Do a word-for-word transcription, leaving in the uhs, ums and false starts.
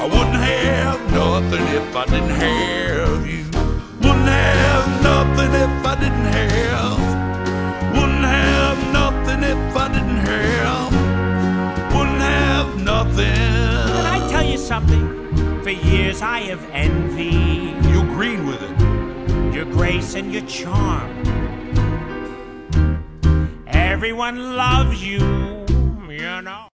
I wouldn't have nothing if I didn't have you. Wouldn't have nothing if I didn't have. Wouldn't have nothing if I didn't have. Wouldn't have nothing. Can I tell you something? For years I have envied you green with it, your grace and your charm. Everyone loves you, you know.